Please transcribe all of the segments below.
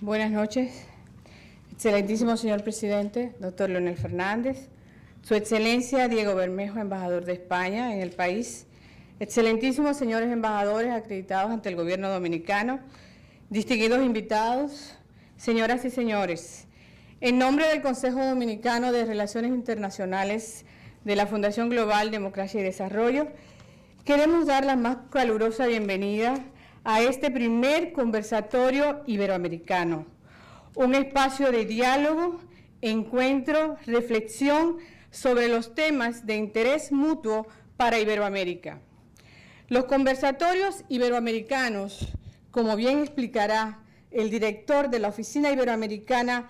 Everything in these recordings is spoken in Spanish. Buenas noches, excelentísimo señor presidente, doctor Leonel Fernández, su excelencia Diego Bermejo, embajador de España en el país, excelentísimos señores embajadores acreditados ante el gobierno dominicano, distinguidos invitados, señoras y señores, en nombre del Consejo Dominicano de Relaciones Internacionales de la Fundación Global Democracia y Desarrollo, queremos dar la más calurosa bienvenida a este primer conversatorio iberoamericano, un espacio de diálogo, encuentro, reflexión sobre los temas de interés mutuo para Iberoamérica. Los conversatorios iberoamericanos, como bien explicará el director de la Oficina Iberoamericana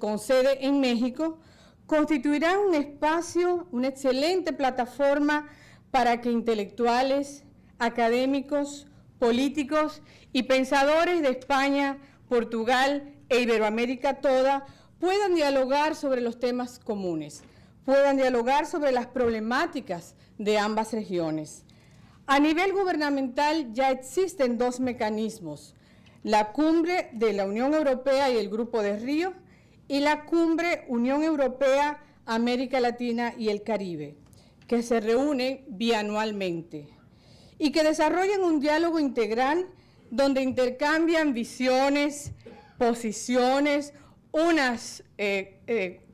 con sede en México, constituirán un espacio, una excelente plataforma para que intelectuales, académicos, políticos y pensadores de España, Portugal e Iberoamérica toda puedan dialogar sobre los temas comunes, puedan dialogar sobre las problemáticas de ambas regiones. A nivel gubernamental ya existen dos mecanismos, la cumbre de la Unión Europea y el Grupo de Río y la cumbre Unión Europea, América Latina y el Caribe, que se reúnen bianualmente y que desarrollen un diálogo integral donde intercambian visiones, posiciones, unas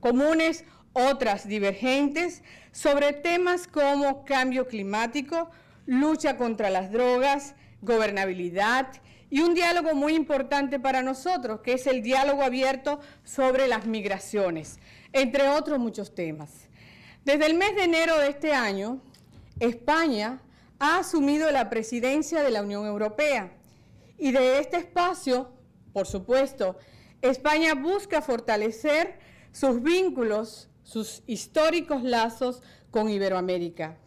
comunes, otras divergentes, sobre temas como cambio climático, lucha contra las drogas, gobernabilidad y un diálogo muy importante para nosotros, que es el diálogo abierto sobre las migraciones, entre otros muchos temas. Desde el mes de enero de este año, España ha asumido la presidencia de la Unión Europea y de este espacio, por supuesto, España busca fortalecer sus vínculos, sus históricos lazos con Iberoamérica.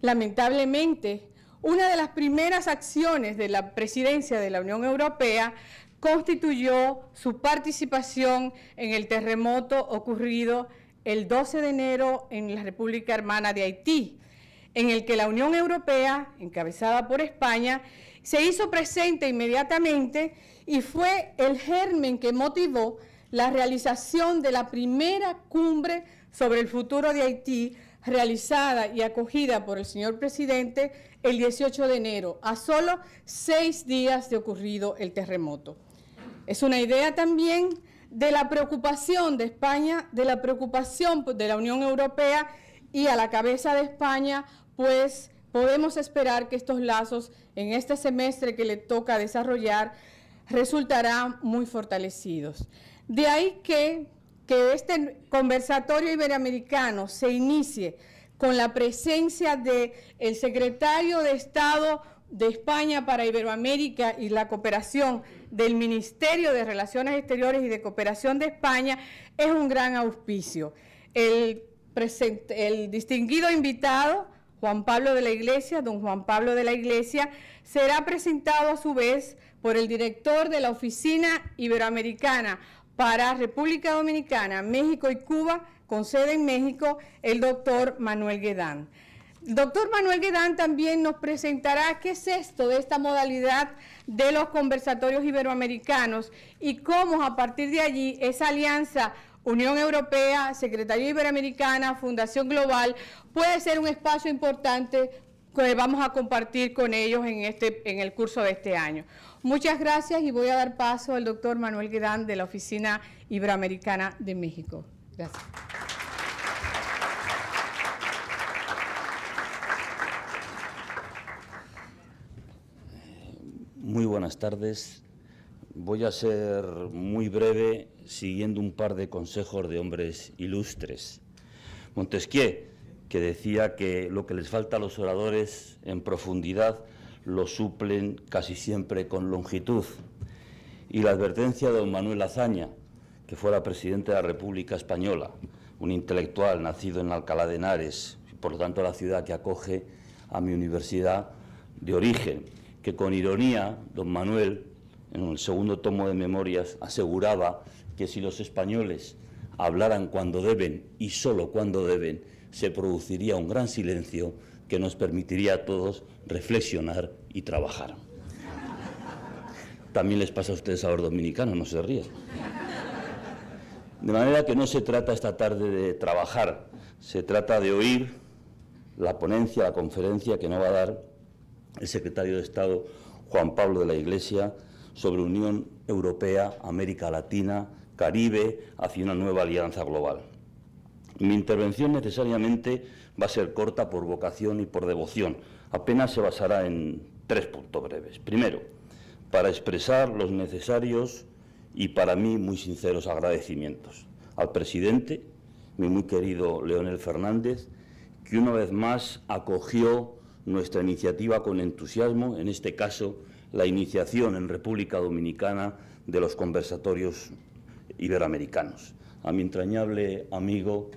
Lamentablemente, una de las primeras acciones de la presidencia de la Unión Europea constituyó su participación en el terremoto ocurrido el 12 de enero en la República Hermana de Haití, en el que la Unión Europea, encabezada por España, se hizo presente inmediatamente y fue el germen que motivó la realización de la primera cumbre sobre el futuro de Haití, realizada y acogida por el señor presidente el 18 de enero, a solo 6 días de ocurrido el terremoto. Es una idea también de la preocupación de España, de la preocupación de la Unión Europea y a la cabeza de España, pues podemos esperar que estos lazos en este semestre que le toca desarrollar resultarán muy fortalecidos. De ahí que este conversatorio iberoamericano se inicie con la presencia del secretario de Estado de España para Iberoamérica y la cooperación del Ministerio de Relaciones Exteriores y de Cooperación de España, es un gran auspicio. El distinguido invitado, Juan Pablo de Laiglesia, don Juan Pablo de Laiglesia, será presentado a su vez por el director de la Oficina Iberoamericana para República Dominicana, México y Cuba, con sede en México, el doctor Manuel Guedán. El doctor Manuel Guedán también nos presentará qué es esto de esta modalidad de los conversatorios iberoamericanos y cómo a partir de allí esa alianza Unión Europea, Secretaría Iberoamericana, Fundación Global, puede ser un espacio importante que vamos a compartir con ellos en el curso de este año. Muchas gracias y voy a dar paso al doctor Manuel Guedán de la Oficina Iberoamericana de México. Gracias. Muy buenas tardes. Voy a ser muy breve, siguiendo un par de consejos de hombres ilustres. Montesquieu, que decía que lo que les falta a los oradores en profundidad lo suplen casi siempre con longitud. Y la advertencia de don Manuel Azaña, que fuera presidente de la República Española, un intelectual nacido en Alcalá de Henares, por lo tanto la ciudad que acoge a mi universidad de origen, que con ironía don Manuel, en el segundo tomo de Memorias, aseguraba que si los españoles hablaran cuando deben y solo cuando deben, se produciría un gran silencio que nos permitiría a todos reflexionar y trabajar. También les pasa a ustedes a los dominicanos, no se rían. De manera que no se trata esta tarde de trabajar, se trata de oír la ponencia, la conferencia que nos va a dar el secretario de Estado, Juan Pablo de Laiglesia, sobre Unión Europea, América Latina, Caribe, hacia una nueva alianza global. Mi intervención necesariamente va a ser corta por vocación y por devoción. Apenas se basará en tres puntos breves. Primero, para expresar los necesarios y para mí muy sinceros agradecimientos al presidente, mi muy querido Leonel Fernández, que una vez más acogió nuestra iniciativa con entusiasmo, en este caso la iniciación en República Dominicana de los Conversatorios Iberoamericanos. A mi entrañable amigo,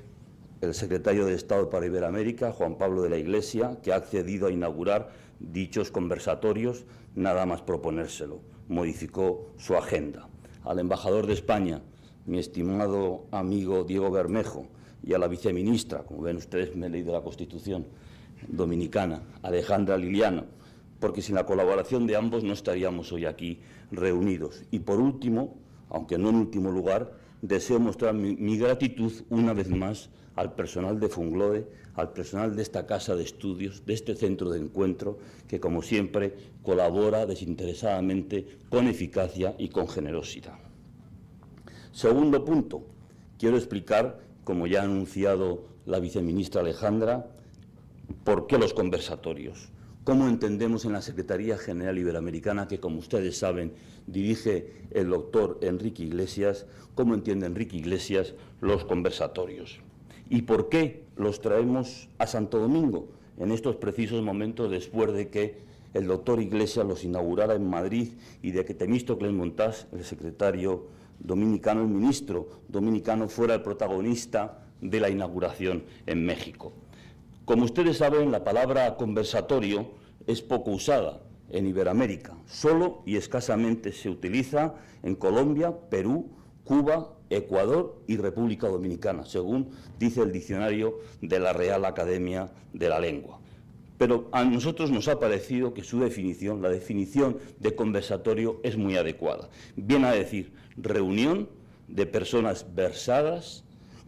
el secretario de Estado para Iberoamérica, Juan Pablo de Laiglesia, que ha accedido a inaugurar dichos conversatorios, nada más proponérselo, modificó su agenda. Al embajador de España, mi estimado amigo Diego Bermejo, y a la viceministra, como ven ustedes, me he leído la Constitución dominicana, Alejandra Liliano, porque sin la colaboración de ambos no estaríamos hoy aquí reunidos. Y por último, aunque no en último lugar, deseo mostrar mi gratitud una vez más al personal de Fungloe, al personal de esta casa de estudios, de este centro de encuentro, que como siempre colabora desinteresadamente, con eficacia y con generosidad. Segundo punto, quiero explicar, como ya ha anunciado la viceministra Alejandra, por qué los conversatorios. Cómo entendemos en la Secretaría General Iberoamericana, que como ustedes saben dirige el doctor Enrique Iglesias, cómo entiende Enrique Iglesias los conversatorios. ¿Y por qué los traemos a Santo Domingo en estos precisos momentos después de que el doctor Iglesias los inaugurara en Madrid y de que Temístocles Montás, el secretario dominicano, el ministro dominicano, fuera el protagonista de la inauguración en México? Como ustedes saben, la palabra conversatorio es poco usada en Iberoamérica. Solo y escasamente se utiliza en Colombia, Perú, Cuba, Ecuador y República Dominicana, según dice el diccionario de la Real Academia de la Lengua. Pero a nosotros nos ha parecido que su definición, la definición de conversatorio, es muy adecuada. Viene a decir reunión de personas versadas,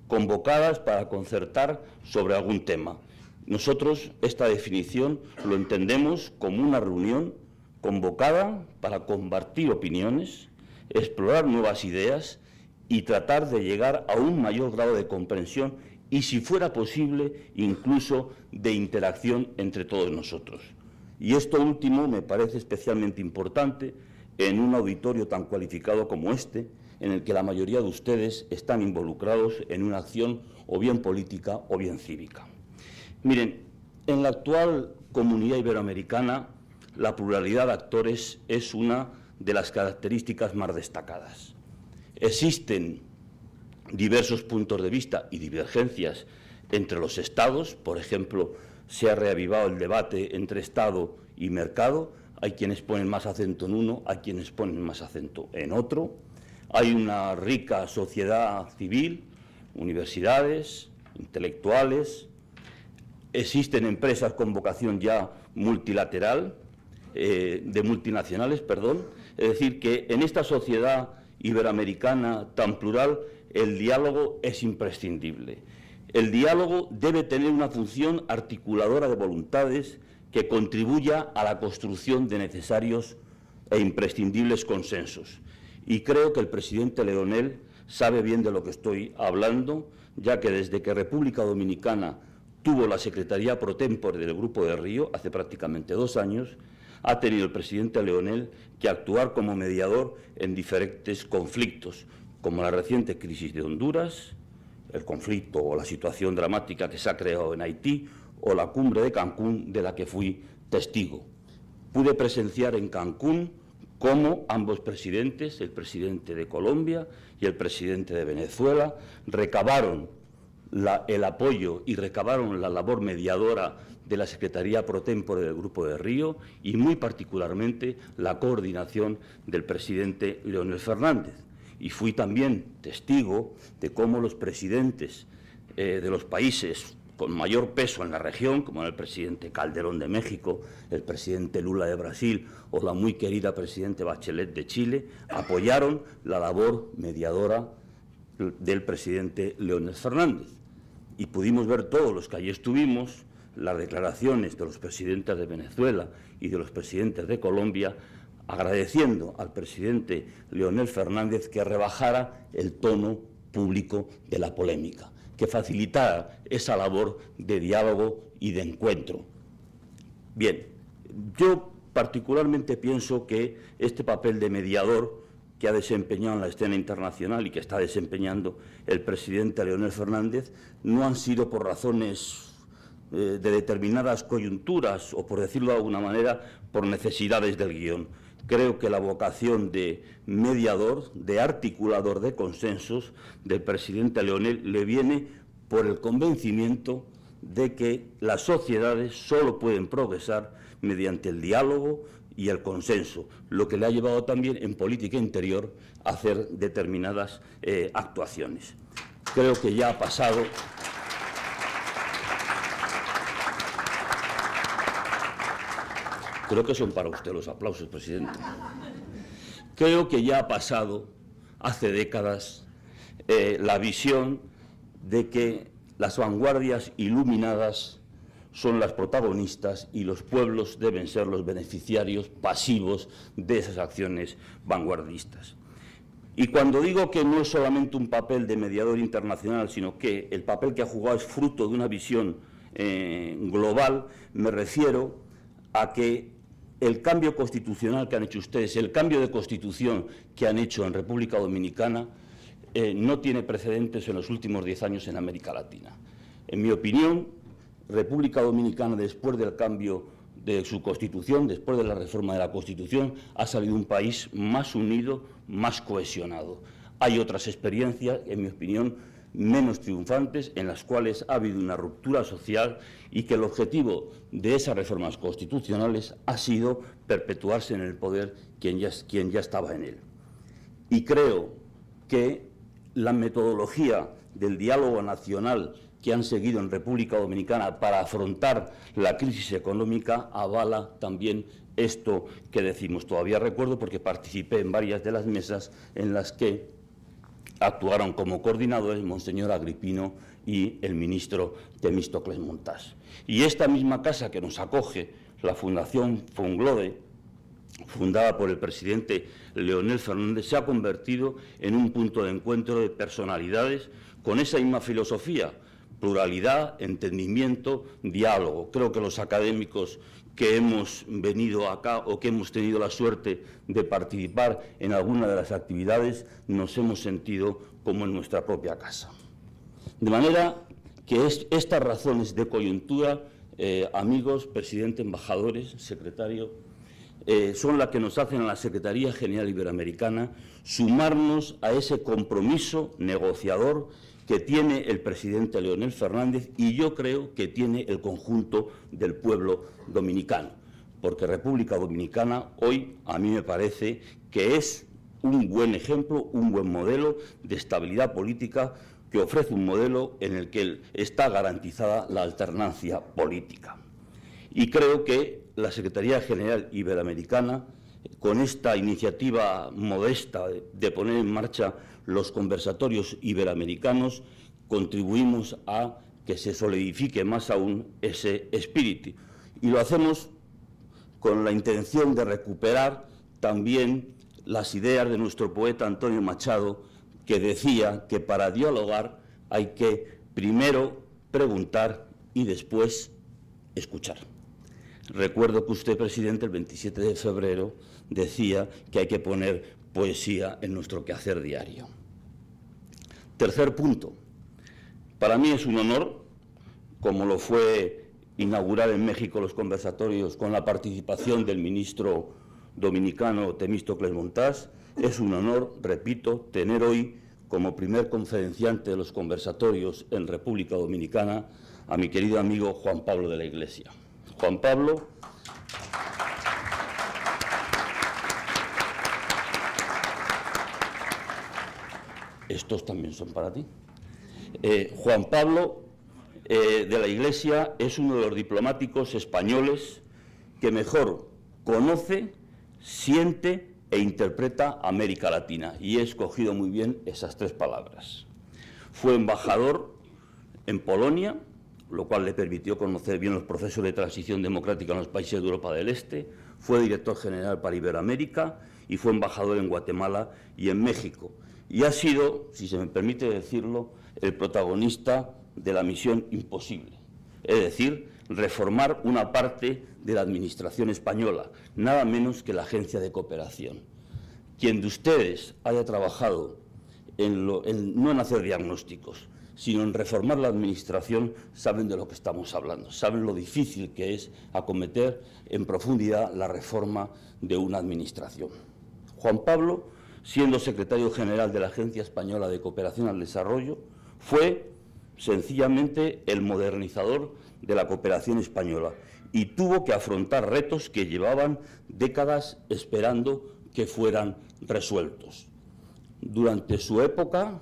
convocadas para concertar sobre algún tema. Nosotros esta definición lo entendemos como una reunión convocada para compartir opiniones, explorar nuevas ideas y tratar de llegar a un mayor grado de comprensión y, si fuera posible, incluso de interacción entre todos nosotros. Y esto último me parece especialmente importante en un auditorio tan cualificado como este, en el que la mayoría de ustedes están involucrados en una acción o bien política o bien cívica. Miren, en la actual comunidad iberoamericana la pluralidad de actores es una de las características más destacadas. Existen diversos puntos de vista y divergencias entre los estados. Por ejemplo, se ha reavivado el debate entre Estado y mercado. Hay quienes ponen más acento en uno, hay quienes ponen más acento en otro. Hay una rica sociedad civil, universidades, intelectuales. Existen empresas con vocación ya multilateral, de multinacionales, perdón. Es decir, que en esta sociedad iberoamericana tan plural, el diálogo es imprescindible. El diálogo debe tener una función articuladora de voluntades que contribuya a la construcción de necesarios e imprescindibles consensos. Y creo que el presidente Leonel sabe bien de lo que estoy hablando, ya que desde que República Dominicana tuvo la Secretaría pro tempore del Grupo de Río, hace prácticamente 2 años, ha tenido el presidente Leonel que actuar como mediador en diferentes conflictos, como la reciente crisis de Honduras, el conflicto o la situación dramática que se ha creado en Haití, o la cumbre de Cancún, de la que fui testigo. Pude presenciar en Cancún cómo ambos presidentes, el presidente de Colombia y el presidente de Venezuela, recabaron el apoyo y recabaron la labor mediadora de la Secretaría pro tempore del Grupo de Río y, muy particularmente, la coordinación del presidente Leonel Fernández. Y fui también testigo de cómo los presidentes de los países con mayor peso en la región, como era el presidente Calderón de México, el presidente Lula de Brasil o la muy querida presidente Bachelet de Chile, apoyaron la labor mediadora del presidente Leonel Fernández. Y pudimos ver todos los que allí estuvimos, las declaraciones de los presidentes de Venezuela y de los presidentes de Colombia, agradeciendo al presidente Leonel Fernández que rebajara el tono público de la polémica, que facilitara esa labor de diálogo y de encuentro. Bien, yo particularmente pienso que este papel de mediador que ha desempeñado en la escena internacional y que está desempeñando el presidente Leonel Fernández no han sido por razones de determinadas coyunturas o, por decirlo de alguna manera, por necesidades del guión. Creo que la vocación de mediador, de articulador de consensos del presidente Leonel le viene por el convencimiento de que las sociedades solo pueden progresar mediante el diálogo y el consenso, lo que le ha llevado también en política interior a hacer determinadas actuaciones. Creo que ya ha pasado. Creo que son para usted los aplausos, presidente. Creo que ya ha pasado, hace décadas, la visión de que las vanguardias iluminadas son las protagonistas y los pueblos deben ser los beneficiarios pasivos de esas acciones vanguardistas. Y cuando digo que no es solamente un papel de mediador internacional, sino que el papel que ha jugado es fruto de una visión global, me refiero a que el cambio constitucional que han hecho ustedes, el cambio de constitución que han hecho en República Dominicana, no tiene precedentes en los últimos 10 años en América Latina. En mi opinión, República Dominicana, después del cambio de su constitución, después de la reforma de la constitución, ha salido un país más unido, más cohesionado. Hay otras experiencias, en mi opinión, menos triunfantes, en las cuales ha habido una ruptura social y que el objetivo de esas reformas constitucionales ha sido perpetuarse en el poder quien ya estaba en él. Y creo que la metodología del diálogo nacional que han seguido en República Dominicana para afrontar la crisis económica avala también esto que decimos. Todavía recuerdo, porque participé en varias de las mesas en las que actuaron como coordinadores Monseñor Agripino y el ministro Temístocles Montás. Y esta misma casa que nos acoge, la Fundación Fonglode, fundada por el presidente Leonel Fernández, se ha convertido en un punto de encuentro de personalidades con esa misma filosofía: pluralidad, entendimiento, diálogo. Creo que los académicos que hemos venido acá o que hemos tenido la suerte de participar en alguna de las actividades nos hemos sentido como en nuestra propia casa. De manera que estas razones de coyuntura, amigos, presidente, embajadores, secretario, son las que nos hacen a la Secretaría General Iberoamericana sumarnos a ese compromiso negociador que tiene el presidente Leonel Fernández y yo creo que tiene el conjunto del pueblo dominicano, porque República Dominicana hoy a mí me parece que es un buen ejemplo, un buen modelo de estabilidad política que ofrece un modelo en el que está garantizada la alternancia política. Y creo que la Secretaría General Iberoamericana, con esta iniciativa modesta de poner en marcha los conversatorios iberoamericanos, contribuimos a que se solidifique más aún ese espíritu. Y lo hacemos con la intención de recuperar también las ideas de nuestro poeta Antonio Machado, que decía que para dialogar hay que primero preguntar y después escuchar. Recuerdo que usted, presidente, el 27 de febrero decía que hay que poner poesía en nuestro quehacer diario. Tercer punto. Para mí es un honor, como lo fue inaugurar en México los conversatorios con la participación del ministro dominicano Temístocles Montás, es un honor, repito, tener hoy como primer conferenciante de los conversatorios en República Dominicana a mi querido amigo Juan Pablo de Laiglesia. Juan Pablo, estos también son para ti. Juan Pablo de Laiglesia es uno de los diplomáticos españoles que mejor conoce, siente e interpreta América Latina, y he escogido muy bien esas tres palabras. Fue embajador en Polonia, lo cual le permitió conocer bien los procesos de transición democrática en los países de Europa del Este, fue director general para Iberoamérica y fue embajador en Guatemala y en México. Y ha sido, si se me permite decirlo, el protagonista de la misión imposible, es decir, reformar una parte de la administración española, nada menos que la Agencia de Cooperación. Quien de ustedes haya trabajado no en hacer diagnósticos, sino en reformar la administración, saben de lo que estamos hablando, saben lo difícil que es acometer en profundidad la reforma de una administración. Juan Pablo, siendo secretario general de la Agencia Española de Cooperación al Desarrollo, fue sencillamente el modernizador de la cooperación española y tuvo que afrontar retos que llevaban décadas esperando que fueran resueltos. Durante su época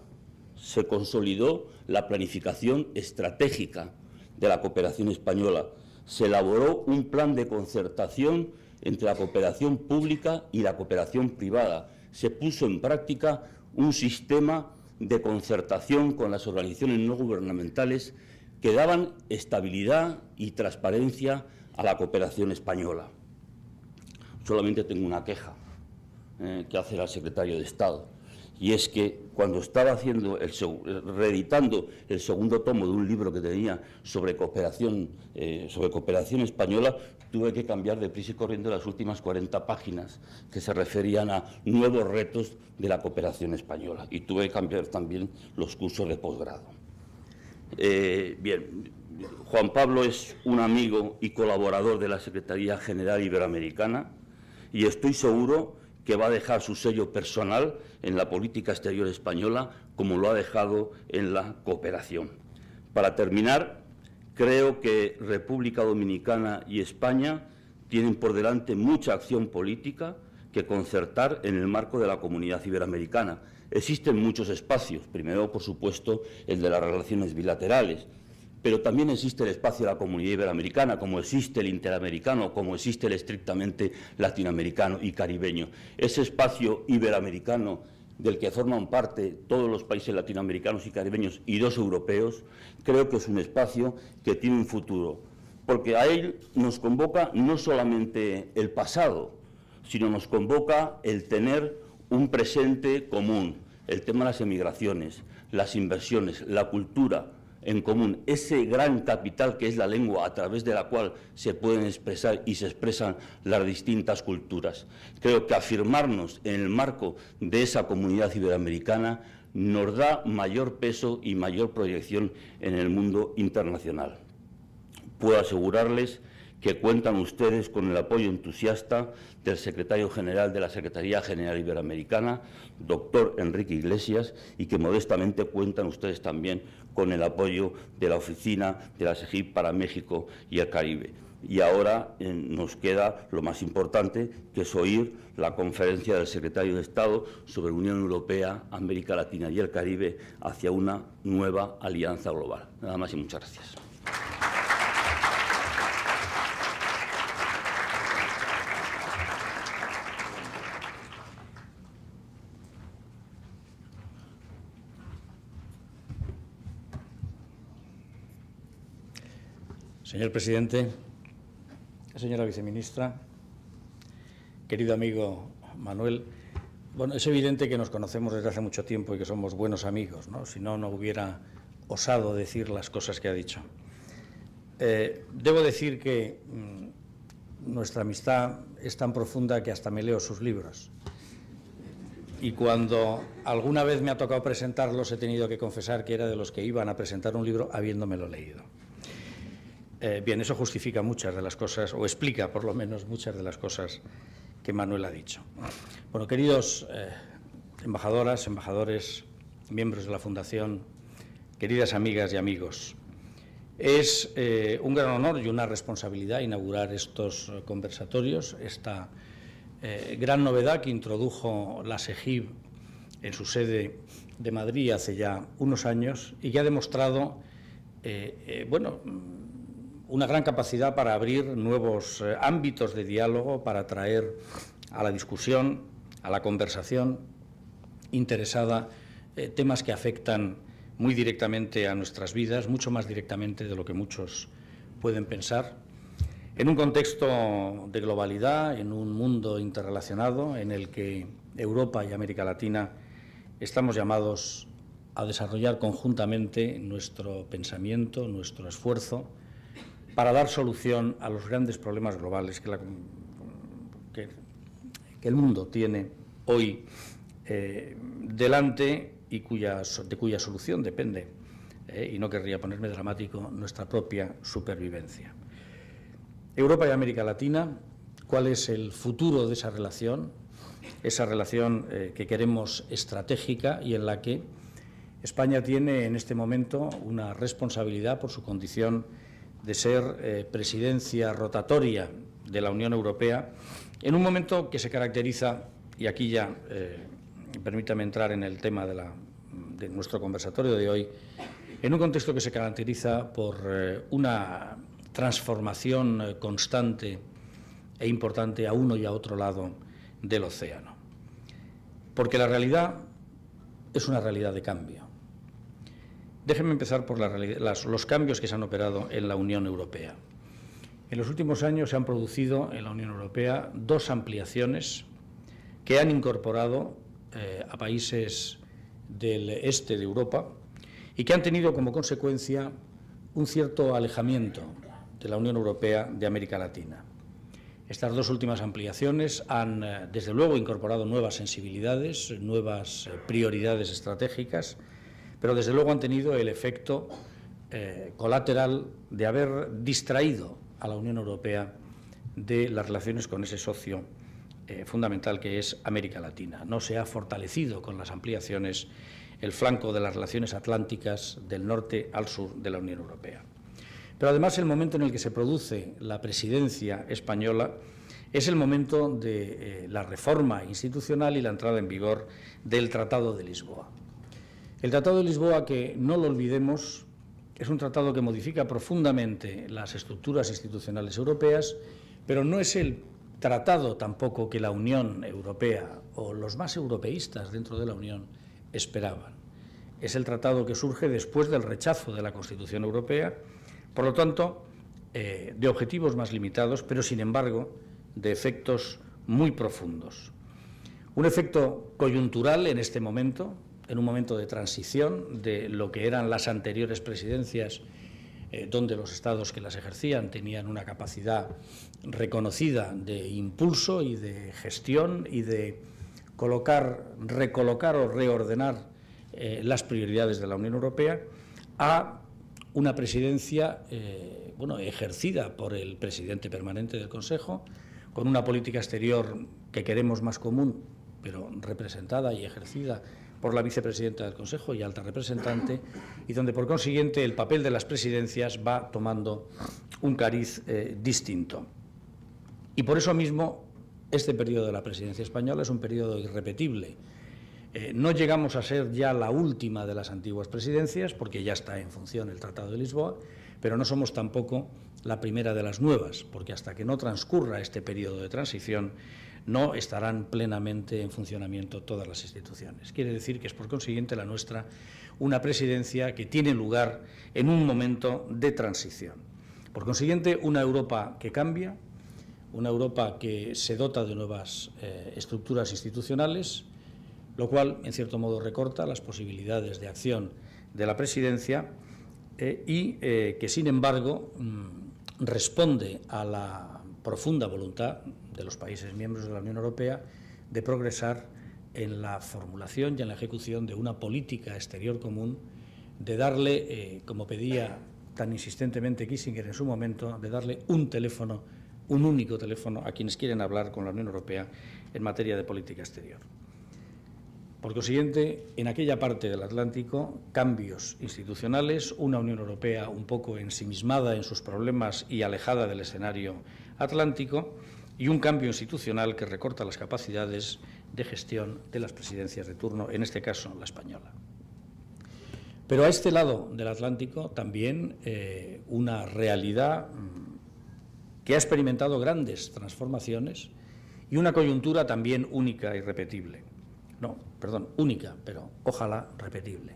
se consolidó la planificación estratégica de la cooperación española. Se elaboró un plan de concertación entre la cooperación pública y la cooperación privada. Se puso en práctica un sistema de concertación con las organizaciones no gubernamentales que daban estabilidad y transparencia a la cooperación española. Solamente tengo una queja que hacer al secretario de Estado, y es que cuando estaba haciendo reeditando el segundo tomo de un libro que tenía sobre cooperación española, tuve que cambiar deprisa y corriendo las últimas 40 páginas que se referían a nuevos retos de la cooperación española, y tuve que cambiar también los cursos de posgrado. Bien, Juan Pablo es un amigo y colaborador de la Secretaría General Iberoamericana y estoy seguro que va a dejar su sello personal en la política exterior española, como lo ha dejado en la cooperación. Para terminar, creo que República Dominicana y España tienen por delante mucha acción política que concertar en el marco de la Comunidad Iberoamericana. Existen muchos espacios, primero, por supuesto, el de las relaciones bilaterales, pero también existe el espacio de la Comunidad Iberoamericana, como existe el Interamericano, como existe el estrictamente latinoamericano y caribeño. Ese espacio iberoamericano del que forman parte todos los países latinoamericanos y caribeños y dos europeos, creo que es un espacio que tiene un futuro, porque a él nos convoca no solamente el pasado, sino nos convoca el tener un presente común, el tema de las emigraciones, las inversiones, la cultura en común, ese gran capital que es la lengua, a través de la cual se pueden expresar y se expresan las distintas culturas. Creo que afirmarnos en el marco de esa Comunidad Iberoamericana nos da mayor peso y mayor proyección en el mundo internacional. Puedo asegurarles que cuentan ustedes con el apoyo entusiasta del secretario general de la Secretaría General Iberoamericana, doctor Enrique Iglesias, y que modestamente cuentan ustedes también con el apoyo de la oficina de la SEGIP para México y el Caribe. Y ahora nos queda lo más importante, que es oír la conferencia del secretario de Estado sobre Unión Europea, América Latina y el Caribe hacia una nueva alianza global. Nada más y muchas gracias. Señor presidente, señora viceministra, querido amigo Manuel, bueno, es evidente que nos conocemos desde hace mucho tiempo y que somos buenos amigos, ¿no? Si no, no hubiera osado decir las cosas que ha dicho. Debo decir que nuestra amistad es tan profunda que hasta me leo sus libros. Y cuando alguna vez me ha tocado presentarlos, he tenido que confesar que era de los que iban a presentar un libro habiéndomelo leído. Bien, eso justifica muchas de las cosas, o explica por lo menos muchas de las cosas que Manuel ha dicho. Bueno, queridos embajadoras, embajadores, miembros de la Fundación, queridas amigas y amigos, es un gran honor y una responsabilidad inaugurar estos conversatorios, esta gran novedad que introdujo la SEGIP en su sede de Madrid hace ya unos años y que ha demostrado bueno, una gran capacidad para abrir nuevos ámbitos de diálogo, para traer a la discusión, a la conversación interesada, temas que afectan muy directamente a nuestras vidas, mucho más directamente de lo que muchos pueden pensar, en un contexto de globalidad, en un mundo interrelacionado en el que Europa y América Latina estamos llamados a desarrollar conjuntamente nuestro pensamiento, nuestro esfuerzo, para dar solución a los grandes problemas globales que el mundo tiene hoy delante y de cuya solución depende, y no querría ponerme dramático, nuestra propia supervivencia. Europa y América Latina, ¿cuál es el futuro de esa relación? Esa relación que queremos estratégica y en la que España tiene en este momento una responsabilidad por su condición de ser presidencia rotatoria de la Unión Europea, en un momento que se caracteriza, y aquí ya permítame entrar en el tema de nuestro conversatorio de hoy, en un contexto que se caracteriza por una transformación constante e importante a uno y a otro lado del océano. Porque la realidad es una realidad de cambio. Déjenme empezar por los cambios que se han operado en la Unión Europea. En los últimos años se han producido en la Unión Europea dos ampliaciones que han incorporado a países del este de Europa y que han tenido como consecuencia un cierto alejamiento de la Unión Europea de América Latina. Estas dos últimas ampliaciones han, desde luego, incorporado nuevas sensibilidades, nuevas prioridades estratégicas, pero desde luego han tenido el efecto colateral de haber distraído a la Unión Europea de las relaciones con ese socio fundamental que es América Latina. No se ha fortalecido con las ampliaciones el flanco de las relaciones atlánticas del norte al sur de la Unión Europea. Pero además el momento en el que se produce la presidencia española es el momento de la reforma institucional y la entrada en vigor del Tratado de Lisboa. El Tratado de Lisboa, que no lo olvidemos, es un tratado que modifica profundamente las estructuras institucionales europeas, pero no es el tratado tampoco que la Unión Europea o los más europeístas dentro de la Unión esperaban. Es el tratado que surge después del rechazo de la Constitución Europea, por lo tanto, de objetivos más limitados, pero sin embargo de efectos muy profundos. Un efecto coyuntural en este momento, en un momento de transición de lo que eran las anteriores presidencias, donde los estados que las ejercían tenían una capacidad reconocida de impulso y de gestión y de colocar, recolocar o reordenar las prioridades de la Unión Europea, a una presidencia bueno, ejercida por el presidente permanente del Consejo, con una política exterior que queremos más común, pero representada y ejercida por la vicepresidenta del Consejo y alta representante, y donde por consiguiente el papel de las presidencias va tomando un cariz distinto. Y por eso mismo este periodo de la presidencia española es un periodo irrepetible. No llegamos a ser ya la última de las antiguas presidencias, porque ya está en función el Tratado de Lisboa, pero no somos tampoco la primera de las nuevas, porque hasta que no transcurra este periodo de transición no estarán plenamente en funcionamiento todas las instituciones. Quiere decir que es por consiguiente la nuestra una presidencia que tiene lugar en un momento de transición. Por consiguiente, una Europa que cambia, una Europa que se dota de nuevas estructuras institucionales, lo cual en cierto modo recorta las posibilidades de acción de la presidencia y que sin embargo responde a la profunda voluntad de los países miembros de la Unión Europea de progresar en la formulación y en la ejecución de una política exterior común, de darle, como pedía tan insistentemente Kissinger en su momento, de darle un teléfono, un único teléfono a quienes quieren hablar con la Unión Europea en materia de política exterior. Por consiguiente, en aquella parte del Atlántico, cambios institucionales, una Unión Europea un poco ensimismada en sus problemas y alejada del escenario atlántico, y un cambio institucional que recorta las capacidades de gestión de las presidencias de turno, en este caso la española. Pero a este lado del Atlántico también una realidad que ha experimentado grandes transformaciones y una coyuntura también única y repetible. No, perdón, única, pero ojalá repetible.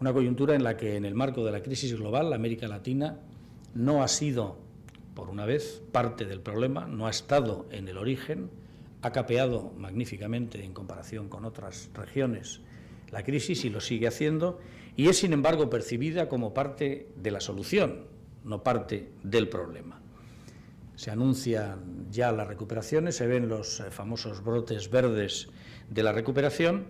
Una coyuntura en la que, en el marco de la crisis global, la América Latina no ha sido, por una vez, parte del problema, no ha estado en el origen, ha capeado magníficamente en comparación con otras regiones la crisis y lo sigue haciendo, y es, sin embargo, percibida como parte de la solución, no parte del problema. Se anuncian ya las recuperaciones, se ven los famosos brotes verdes de la recuperación,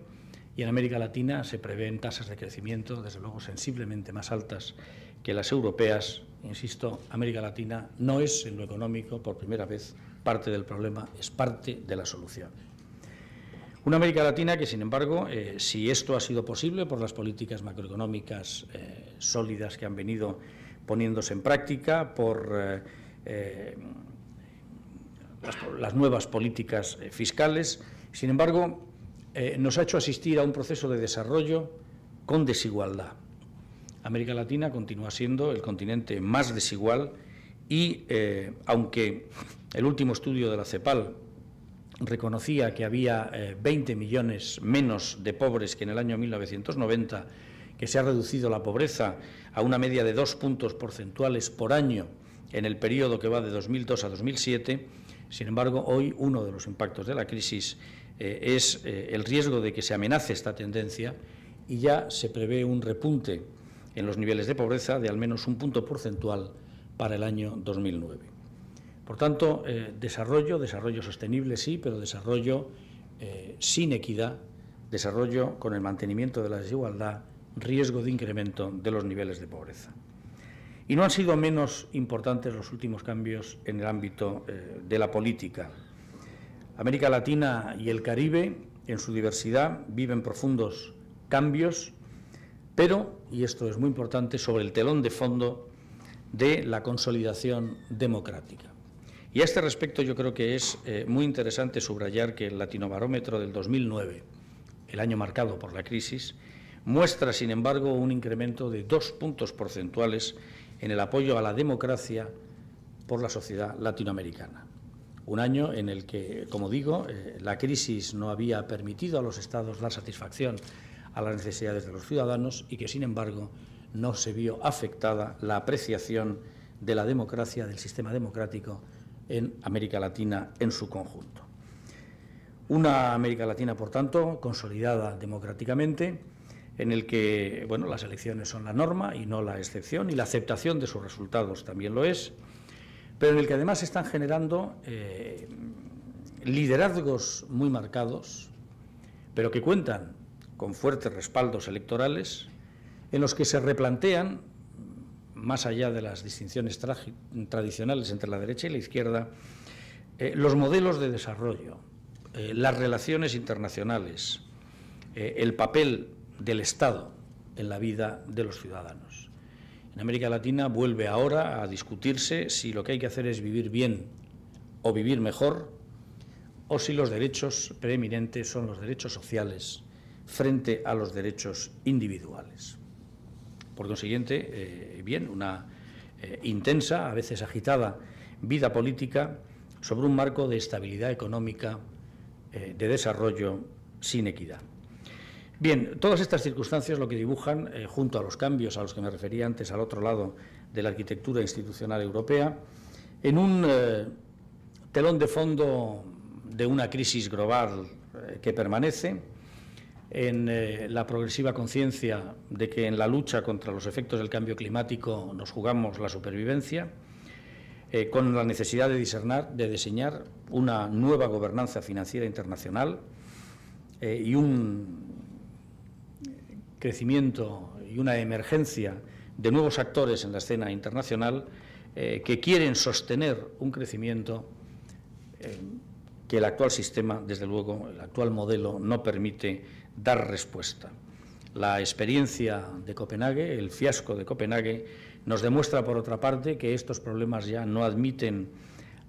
y en América Latina se prevén tasas de crecimiento, desde luego, sensiblemente más altas que las europeas. Insisto, América Latina no es, en lo económico, por primera vez, parte del problema, es parte de la solución. Una América Latina que, sin embargo, si esto ha sido posible por las políticas macroeconómicas sólidas que han venido poniéndose en práctica, por las nuevas políticas fiscales, sin embargo, nos ha hecho asistir a un proceso de desarrollo con desigualdad. América Latina continúa siendo el continente más desigual y, aunque el último estudio de la CEPAL reconocía que había 20 millones menos de pobres que en el año 1990, que se ha reducido la pobreza a una media de 2 puntos porcentuales por año en el periodo que va de 2002 a 2007, sin embargo, hoy uno de los impactos de la crisis es el riesgo de que se amenace esta tendencia y ya se prevé un repunte en los niveles de pobreza de al menos 1 punto porcentual para el año 2009. Por tanto, desarrollo sostenible sí, pero desarrollo sin equidad, desarrollo con el mantenimiento de la desigualdad, riesgo de incremento de los niveles de pobreza. Y no han sido menos importantes los últimos cambios en el ámbito de la política. América Latina y el Caribe, en su diversidad, viven profundos cambios, pero, y esto es muy importante, sobre el telón de fondo de la consolidación democrática. Y a este respecto yo creo que es muy interesante subrayar que el Latinobarómetro del 2009, el año marcado por la crisis, muestra, sin embargo, un incremento de 2 puntos porcentuales en el apoyo a la democracia por la sociedad latinoamericana. Un año en el que, como digo, la crisis no había permitido a los estados dar satisfacción a las necesidades de los ciudadanos y que, sin embargo, no se vio afectada la apreciación de la democracia, del sistema democrático en América Latina en su conjunto. Una América Latina, por tanto, consolidada democráticamente, en el que, bueno, las elecciones son la norma y no la excepción, y la aceptación de sus resultados también lo es, pero en el que además se están generando liderazgos muy marcados, pero que cuentan con fuertes respaldos electorales, en los que se replantean, más allá de las distinciones tradicionales entre la derecha y la izquierda, los modelos de desarrollo, las relaciones internacionales, el papel del Estado en la vida de los ciudadanos. En América Latina vuelve ahora a discutirse si lo que hay que hacer es vivir bien o vivir mejor, o si los derechos preeminentes son los derechos sociales frente a los derechos individuales. Por consiguiente, bien, una intensa, a veces agitada, vida política sobre un marco de estabilidad económica, de desarrollo sin equidad. Bien, todas estas circunstancias lo que dibujan, junto a los cambios a los que me refería antes al otro lado de la arquitectura institucional europea, en un telón de fondo de una crisis global que permanece, en la progresiva conciencia de que en la lucha contra los efectos del cambio climático nos jugamos la supervivencia, con la necesidad de diseñar una nueva gobernanza financiera internacional y un crecimiento y una emergencia de nuevos actores en la escena internacional que quieren sostener un crecimiento que el actual sistema, desde luego, el actual modelo, no permite dar respuesta. La experiencia de Copenhague, el fiasco de Copenhague, nos demuestra, por otra parte, que estos problemas ya no admiten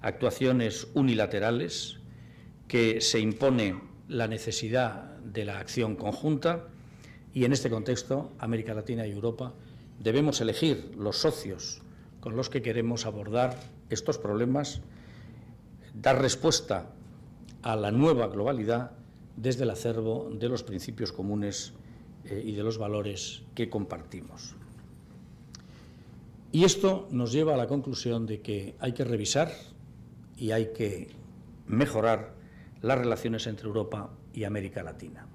actuaciones unilaterales, que se impone la necesidad de la acción conjunta Y en este contexto, América Latina y Europa debemos elegir los socios con los que queremos abordar estos problemas, dar respuesta a la nueva globalidad desde el acervo de los principios comunes y de los valores que compartimos. Y esto nos lleva a la conclusión de que hay que revisar y hay que mejorar las relaciones entre Europa y América Latina.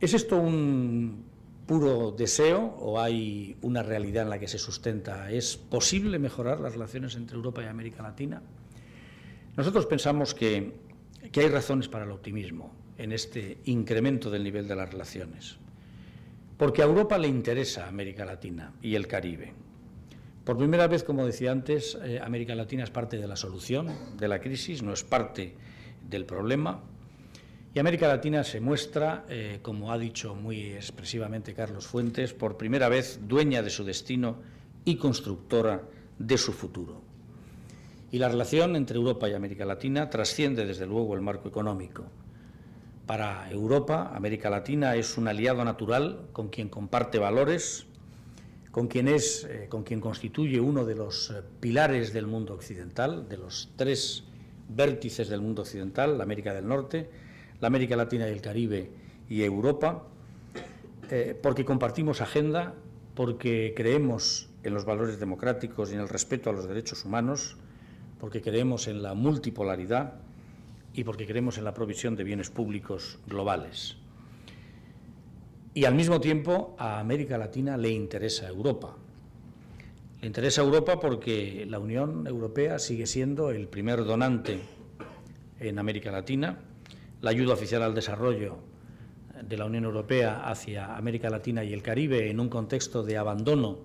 ¿Es esto un puro deseo o hay una realidad en la que se sustenta? ¿Es posible mejorar las relaciones entre Europa y América Latina? Nosotros pensamos que hay razones para el optimismo en este incremento del nivel de las relaciones, porque a Europa le interesa América Latina y el Caribe. Por primera vez, como decía antes, América Latina es parte de la solución de la crisis, no es parte del problema. Y América Latina se muestra, como ha dicho muy expresivamente Carlos Fuentes, por primera vez dueña de su destino y constructora de su futuro. Y la relación entre Europa y América Latina trasciende, desde luego, el marco económico. Para Europa, América Latina es un aliado natural con quien comparte valores, con quien constituye uno de los pilares del mundo occidental, de los tres vértices del mundo occidental, la América del Norte, la América Latina y el Caribe y Europa, porque compartimos agenda, porque creemos en los valores democráticos y en el respeto a los derechos humanos, porque creemos en la multipolaridad y porque creemos en la provisión de bienes públicos globales. Y al mismo tiempo a América Latina le interesa Europa. Le interesa Europa porque la Unión Europea sigue siendo el primer donante en América Latina. La ayuda oficial al desarrollo de la Unión Europea hacia América Latina y el Caribe, en un contexto de abandono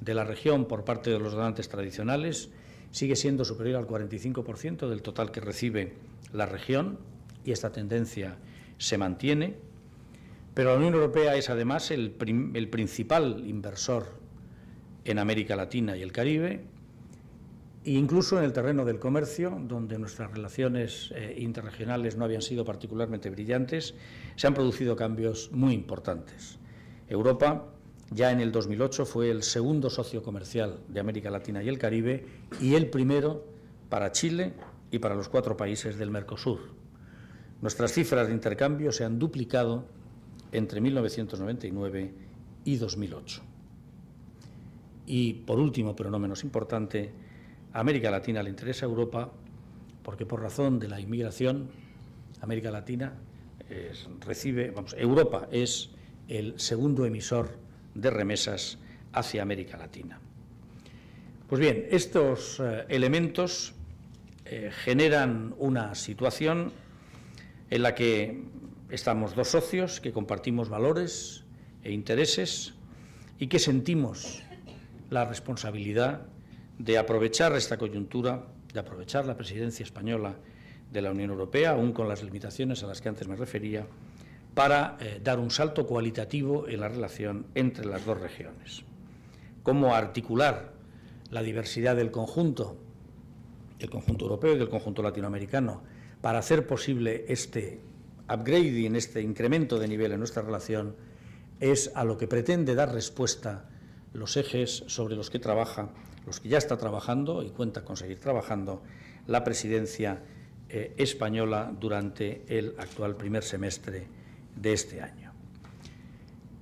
de la región por parte de los donantes tradicionales, sigue siendo superior al 45% del total que recibe la región, y esta tendencia se mantiene. Pero la Unión Europea es además el principal inversor en América Latina y el Caribe, e incluso en el terreno del comercio, donde nuestras relaciones interregionales no habían sido particularmente brillantes, se han producido cambios muy importantes. Europa ya en el 2008 fue el segundo socio comercial de América Latina y el Caribe y el primero para Chile y para los 4 países del Mercosur. Nuestras cifras de intercambio se han duplicado entre 1999 y 2008. Y por último, pero no menos importante, a América Latina le interesa Europa porque, por razón de la inmigración, América Latina Europa es el segundo emisor de remesas hacia América Latina. Pues bien, estos elementos generan una situación en la que estamos dos socios que compartimos valores e intereses y que sentimos la responsabilidad de aprovechar esta coyuntura, de aprovechar la presidencia española de la Unión Europea, aún con las limitaciones a las que antes me refería, para dar un salto cualitativo en la relación entre las dos regiones. Cómo articular la diversidad del conjunto europeo y del conjunto latinoamericano, para hacer posible este upgrading, este incremento de nivel en nuestra relación, es a lo que pretende dar respuesta los ejes sobre los que trabaja, los que ya está trabajando y cuenta con seguir trabajando, la presidencia española durante el actual primer semestre de este año.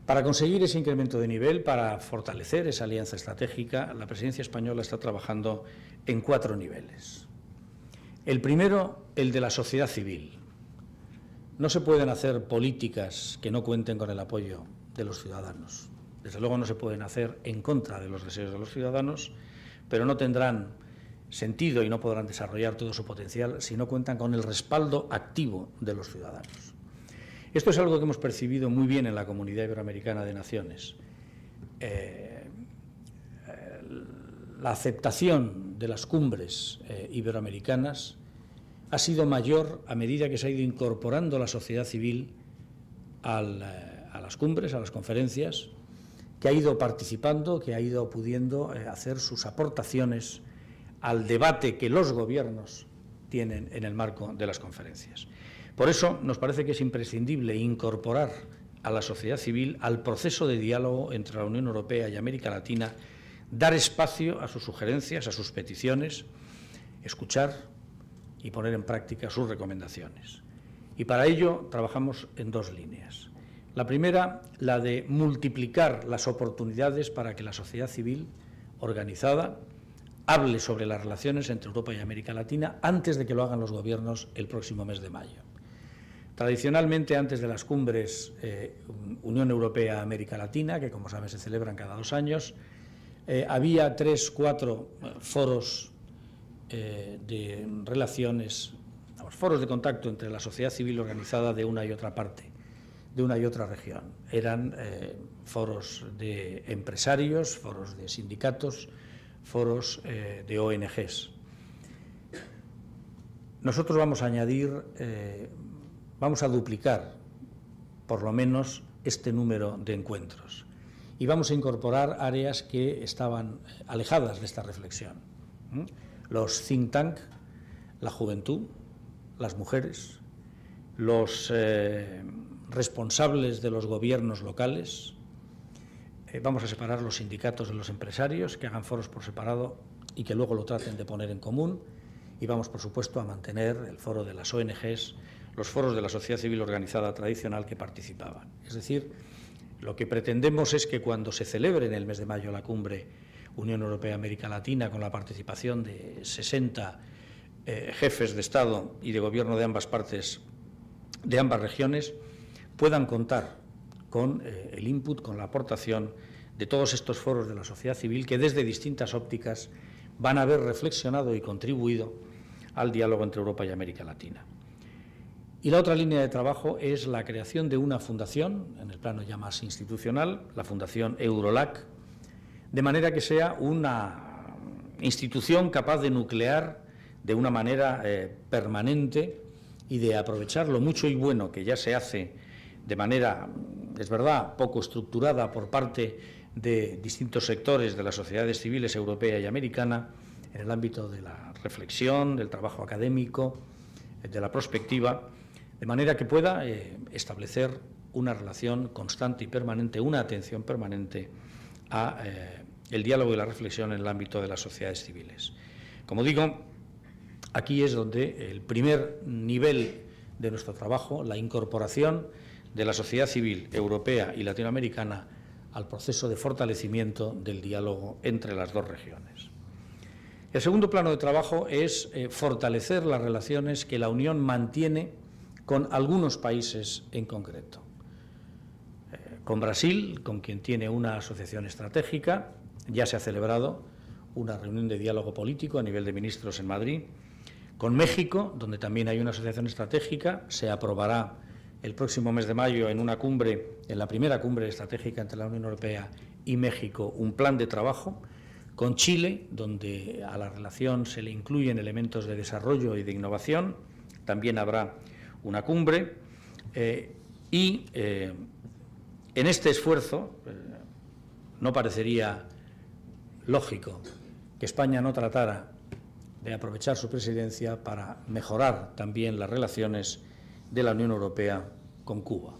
Para conseguir ese incremento de nivel, para fortalecer esa alianza estratégica, la presidencia española está trabajando en 4 niveles. El primero, el de la sociedad civil. No se pueden hacer políticas que no cuenten con el apoyo de los ciudadanos. Desde luego no se pueden hacer en contra de los deseos de los ciudadanos, pero no tendrán sentido y no podrán desarrollar todo su potencial si no cuentan con el respaldo activo de los ciudadanos. Esto es algo que hemos percibido muy bien en la Comunidad Iberoamericana de Naciones. La aceptación de las cumbres iberoamericanas ha sido mayor a medida que se ha ido incorporando la sociedad civil a las cumbres, a las conferencias, que ha ido participando, que ha ido pudiendo hacer sus aportaciones al debate que los gobiernos tienen en el marco de las conferencias. Por eso nos parece que es imprescindible incorporar a la sociedad civil, al proceso de diálogo entre la Unión Europea y América Latina, dar espacio a sus sugerencias, a sus peticiones, escuchar y poner en práctica sus recomendaciones. Y para ello trabajamos en dos líneas. La primera, la de multiplicar las oportunidades para que la sociedad civil organizada hable sobre las relaciones entre Europa y América Latina antes de que lo hagan los gobiernos el próximo mes de mayo. Tradicionalmente, antes de las cumbres Unión Europea-América Latina, que como saben se celebran cada 2 años, había 3, 4 foros de relaciones, foros de contacto entre la sociedad civil organizada de una y otra parte, de una y otra región. Eran foros de empresarios, foros de sindicatos, foros de ONGs. Nosotros vamos a añadir, vamos a duplicar por lo menos este número de encuentros y vamos a incorporar áreas que estaban alejadas de esta reflexión. Los think tank, la juventud, las mujeres, los responsables de los gobiernos locales. Vamos a separar los sindicatos de los empresarios, que hagan foros por separado y que luego lo traten de poner en común. Y vamos, por supuesto, a mantener el foro de las ONGs, los foros de la sociedad civil organizada tradicional que participaban. Es decir, lo que pretendemos es que cuando se celebre en el mes de mayo la cumbre Unión Europea-América Latina, con la participación de 60 jefes de Estado y de Gobierno de ambas partes, de ambas regiones, puedan contar con el input, con la aportación de todos estos foros de la sociedad civil que desde distintas ópticas van a haber reflexionado y contribuido al diálogo entre Europa y América Latina. Y la otra línea de trabajo es la creación de una fundación, en el plano ya más institucional, la Fundación Eurolac, de manera que sea una institución capaz de nuclear de una manera permanente y de aprovechar lo mucho y bueno que ya se hace de manera, es verdad, poco estructurada por parte de distintos sectores de las sociedades civiles europea y americana en el ámbito de la reflexión, del trabajo académico, de la prospectiva, de manera que pueda establecer una relación constante y permanente, una atención permanente a el diálogo y la reflexión en el ámbito de las sociedades civiles. Como digo, aquí es donde el primer nivel de nuestro trabajo, la incorporación de la sociedad civil europea y latinoamericana al proceso de fortalecimiento del diálogo entre las dos regiones. El segundo plano de trabajo es fortalecer las relaciones que la Unión mantiene con algunos países en concreto. Con Brasil, con quien tiene una asociación estratégica, ya se ha celebrado una reunión de diálogo político a nivel de ministros en Madrid. Con México, donde también hay una asociación estratégica, se aprobará el próximo mes de mayo en una cumbre, en la primera cumbre estratégica entre la Unión Europea y México, un plan de trabajo. Con Chile, donde a la relación se le incluyen elementos de desarrollo y de innovación, también habrá una cumbre. En este esfuerzo no parecería lógico que España no tratara de aprovechar su presidencia para mejorar también las relaciones de la Unión Europea con Cuba.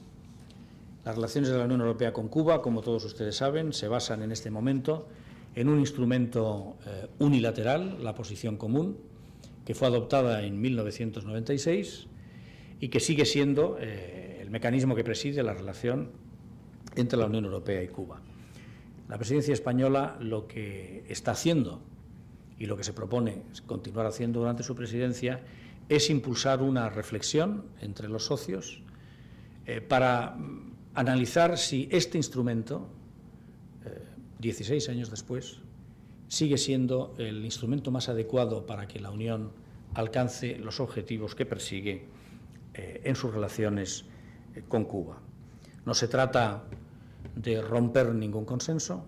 Las relaciones de la Unión Europea con Cuba, como todos ustedes saben, se basan en este momento en un instrumento unilateral, la posición común, que fue adoptada en 1996 y que sigue siendo el mecanismo que preside la relación entre la Unión Europea y Cuba. La presidencia española lo que está haciendo y lo que se propone continuar haciendo durante su presidencia es impulsar una reflexión entre los socios para analizar si este instrumento, 16 años después, sigue siendo el instrumento más adecuado para que la Unión alcance los objetivos que persigue en sus relaciones con Cuba. No se trata de romper ningún consenso,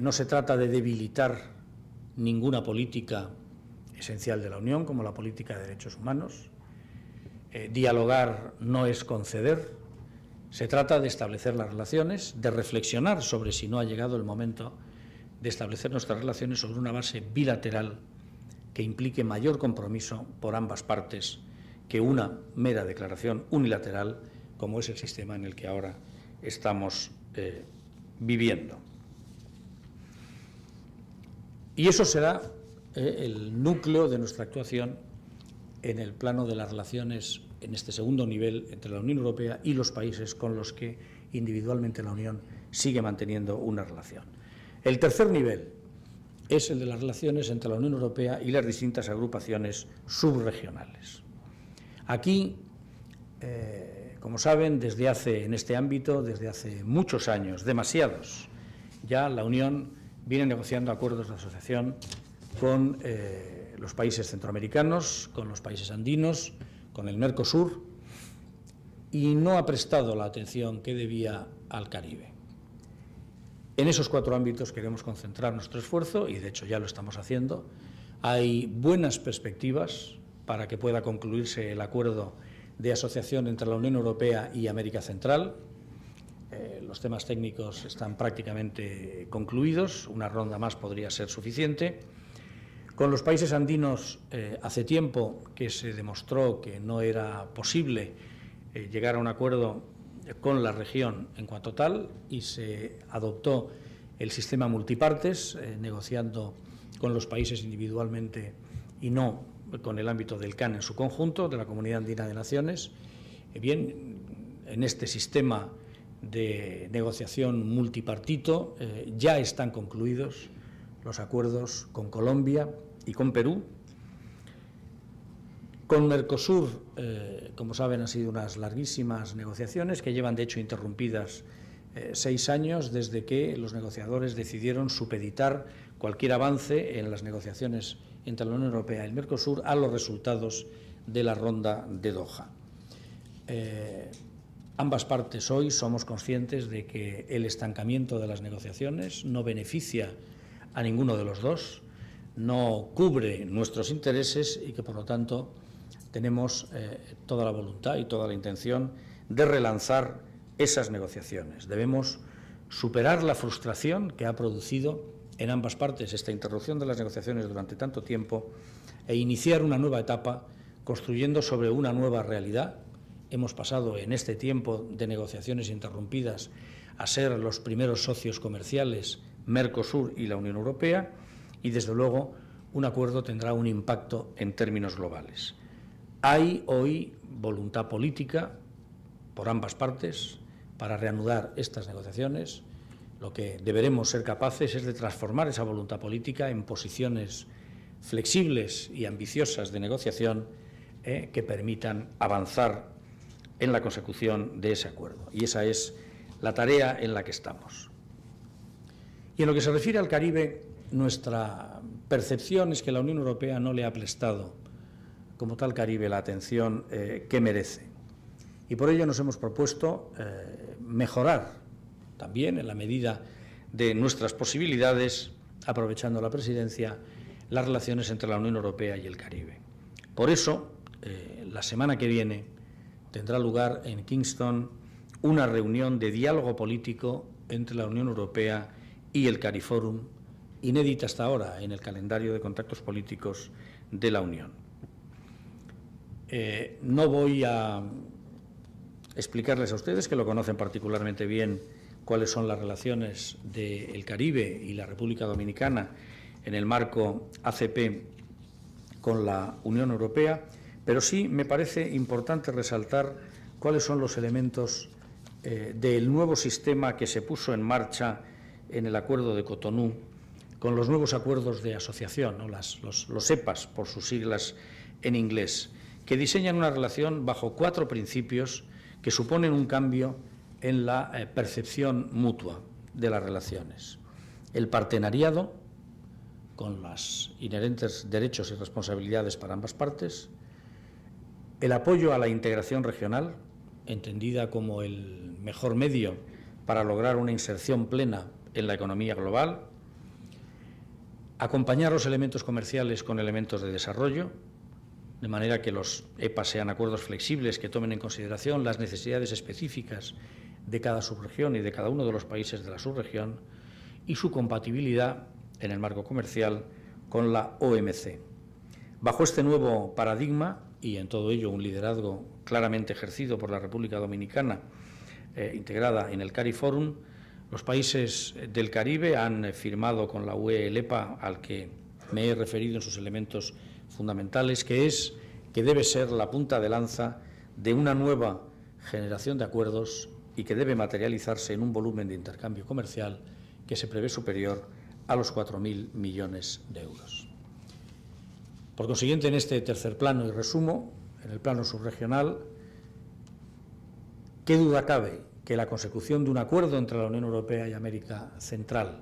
no se trata de debilitar ninguna política esencial de la Unión, como la política de derechos humanos. Dialogar no es conceder, se trata de establecer las relaciones, de reflexionar sobre si no ha llegado el momento de establecer nuestras relaciones sobre una base bilateral que implique mayor compromiso por ambas partes que una mera declaración unilateral como es el sistema en el que ahora estamos viviendo. Y eso será el núcleo de nuestra actuación en el plano de las relaciones en este segundo nivel entre la Unión Europea y los países con los que individualmente la Unión sigue manteniendo una relación. El tercer nivel es el de las relaciones entre la Unión Europea y las distintas agrupaciones subregionales. Aquí, como saben, desde hace muchos años, demasiados, ya la Unión viene negociando acuerdos de asociación con los países centroamericanos, con los países andinos, con el Mercosur, y no ha prestado la atención que debía al Caribe. En esos cuatro ámbitos queremos concentrar nuestro esfuerzo, y de hecho ya lo estamos haciendo. Hay buenas perspectivas para que pueda concluirse el acuerdo de asociación entre la Unión Europea y América Central. Los temas técnicos están prácticamente concluidos, una ronda más podría ser suficiente. Con los países andinos hace tiempo que se demostró que no era posible llegar a un acuerdo con la región en cuanto tal, y se adoptó el sistema multipartes, negociando con los países individualmente y no con el ámbito del CAN en su conjunto, de la Comunidad Andina de Naciones. Bien, en este sistema de negociación multipartito ya están concluidos los acuerdos con Colombia y con Perú. Con Mercosur, como saben, han sido unas larguísimas negociaciones que llevan, de hecho, interrumpidas 6 años desde que los negociadores decidieron supeditar cualquier avance en las negociaciones entre la Unión Europea y el Mercosur a los resultados de la ronda de Doha. Ambas partes hoy somos conscientes de que el estancamiento de las negociaciones no beneficia a ninguno de los dos, no cubre nuestros intereses y que, por lo tanto, tenemos toda la voluntad y toda la intención de relanzar esas negociaciones. Debemos superar la frustración que ha producido en ambas partes esta interrupción de las negociaciones durante tanto tiempo e iniciar una nueva etapa construyendo sobre una nueva realidad. Hemos pasado en este tiempo de negociaciones interrumpidas a ser los primeros socios comerciales Mercosur y la Unión Europea, y desde luego un acuerdo tendrá un impacto en términos globales. Hay hoy voluntad política por ambas partes para reanudar estas negociaciones. Lo que deberemos ser capaces es de transformar esa voluntad política en posiciones flexibles y ambiciosas de negociación que permitan avanzar en la consecución de ese acuerdo. Y esa es la tarea en la que estamos. Y en lo que se refiere al Caribe, nuestra percepción es que la Unión Europea no le ha prestado como tal Caribe la atención que merece. Y por ello nos hemos propuesto mejorar también, en la medida de nuestras posibilidades, aprovechando la presidencia, las relaciones entre la Unión Europea y el Caribe. Por eso, la semana que viene tendrá lugar en Kingston una reunión de diálogo político entre la Unión Europea y el Cariforum, inédita hasta ahora en el calendario de contactos políticos de la Unión. No voy a explicarles a ustedes, que lo conocen particularmente bien, cuáles son las relaciones del Caribe y la República Dominicana en el marco ACP con la Unión Europea, pero sí me parece importante resaltar cuáles son los elementos del nuevo sistema que se puso en marcha en el Acuerdo de Cotonú, con los nuevos acuerdos de asociación, ¿no? los EPAs, por sus siglas en inglés, que diseñan una relación bajo 4 principios que suponen un cambio en la percepción mutua de las relaciones. El partenariado, con los inherentes derechos y responsabilidades para ambas partes; el apoyo a la integración regional, entendida como el mejor medio para lograr una inserción plena en la economía global; acompañar los elementos comerciales con elementos de desarrollo, de manera que los EPAs sean acuerdos flexibles que tomen en consideración las necesidades específicas de cada subregión y de cada uno de los países de la subregión, y su compatibilidad en el marco comercial con la OMC. Bajo este nuevo paradigma, y en todo ello un liderazgo claramente ejercido por la República Dominicana, integrada en el Cariforum, los países del Caribe han firmado con la UE el EPA al que me he referido en sus elementos fundamentales, que debe ser la punta de lanza de una nueva generación de acuerdos y que debe materializarse en un volumen de intercambio comercial que se prevé superior a los 4.000 millones de euros. Por consiguiente, en este tercer plano, y resumo, en el plano subregional, ¿qué duda cabe que la consecución de un acuerdo entre la Unión Europea y América Central,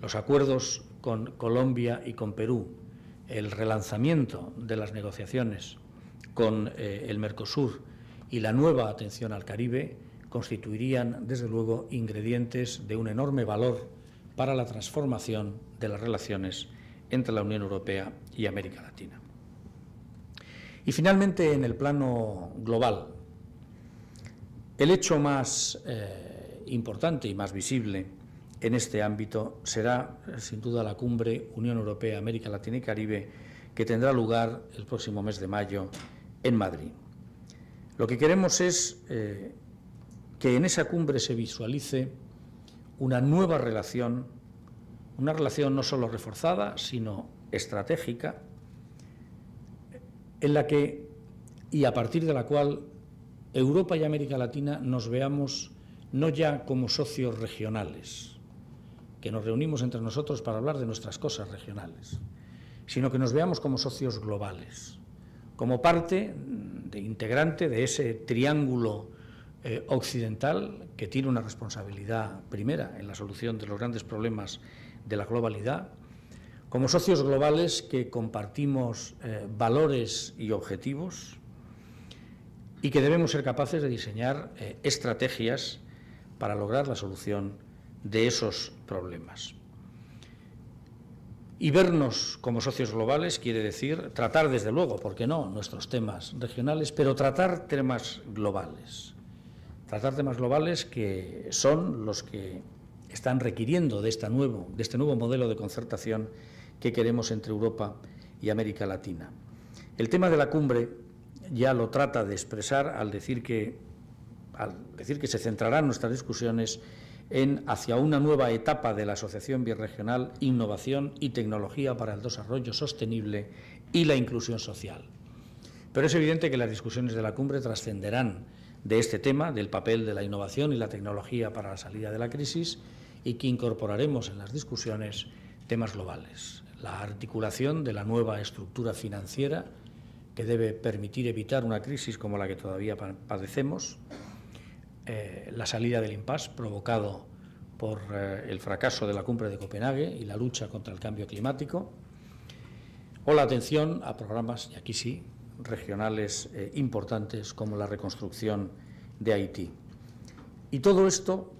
los acuerdos con Colombia y con Perú, el relanzamiento de las negociaciones con el Mercosur y la nueva atención al Caribe constituirían, desde luego, ingredientes de un enorme valor para la transformación de las relaciones entre la Unión Europea y América Latina? Y finalmente, en el plano global, el hecho más importante y más visible en este ámbito será, sin duda, la cumbre Unión Europea, América Latina y Caribe, que tendrá lugar el próximo mes de mayo en Madrid. Lo que queremos es que en esa cumbre se visualice una nueva relación, una relación no solo reforzada, sino estratégica, en la que, y a partir de la cual, Europa y América Latina nos veamos no ya como socios regionales, que nos reunimos entre nosotros para hablar de nuestras cosas regionales, sino que nos veamos como socios globales, como parte integrante de ese triángulo occidental que tiene una responsabilidad primera en la solución de los grandes problemas de la globalidad, como socios globales que compartimos valores y objetivos y que debemos ser capaces de diseñar estrategias para lograr la solución de esos problemas. Y vernos como socios globales quiere decir tratar, desde luego, ¿por qué no?, nuestros temas regionales, pero tratar temas globales. Tratar temas globales que son los que están requiriendo de este nuevo modelo de concertación que queremos entre Europa y América Latina. El tema de la cumbre ya lo trata de expresar al decir que se centrarán nuestras discusiones en hacia una nueva etapa de la asociación birregional, innovación y tecnología para el desarrollo sostenible y la inclusión social. Pero es evidente que las discusiones de la cumbre trascenderán de este tema, del papel de la innovación y la tecnología para la salida de la crisis, y que incorporaremos en las discusiones temas globales. La articulación de la nueva estructura financiera que debe permitir evitar una crisis como la que todavía padecemos, la salida del impasse provocado por el fracaso de la cumbre de Copenhague y la lucha contra el cambio climático, o la atención a programas, y aquí sí, regionales importantes como la reconstrucción de Haití. Y todo esto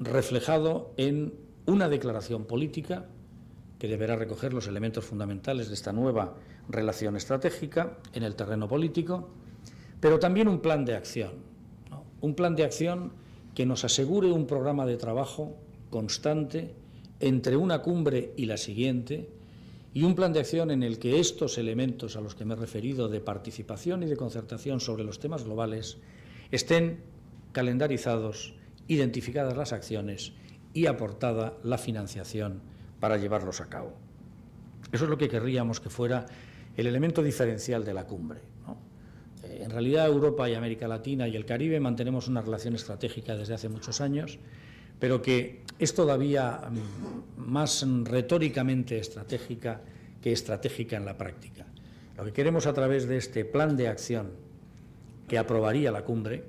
reflejado en una declaración política que deberá recoger los elementos fundamentales de esta nueva relación estratégica en el terreno político, pero también un plan de acción. Un plan de acción que nos asegure un programa de trabajo constante entre una cumbre y la siguiente, y un plan de acción en el que estos elementos a los que me he referido de participación y de concertación sobre los temas globales estén calendarizados, identificadas las acciones y aportada la financiación para llevarlos a cabo. Eso es lo que querríamos que fuera el elemento diferencial de la cumbre, ¿no? En realidad, Europa y América Latina y el Caribe mantenemos una relación estratégica desde hace muchos años, pero que es todavía más retóricamente estratégica que estratégica en la práctica. Lo que queremos a través de este plan de acción que aprobaría la cumbre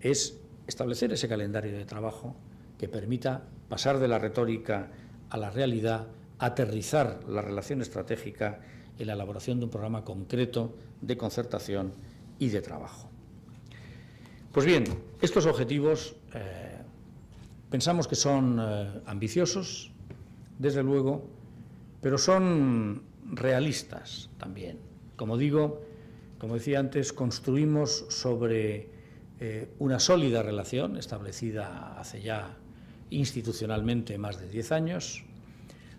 es establecer ese calendario de trabajo que permita pasar de la retórica a la realidad, aterrizar la relación estratégica en la elaboración de un programa concreto de concertación y de trabajo. Pues bien, estos objetivos pensamos que son ambiciosos, desde luego, pero son realistas también. Como digo, como decía antes, construimos sobre una sólida relación establecida hace ya institucionalmente más de 10 años,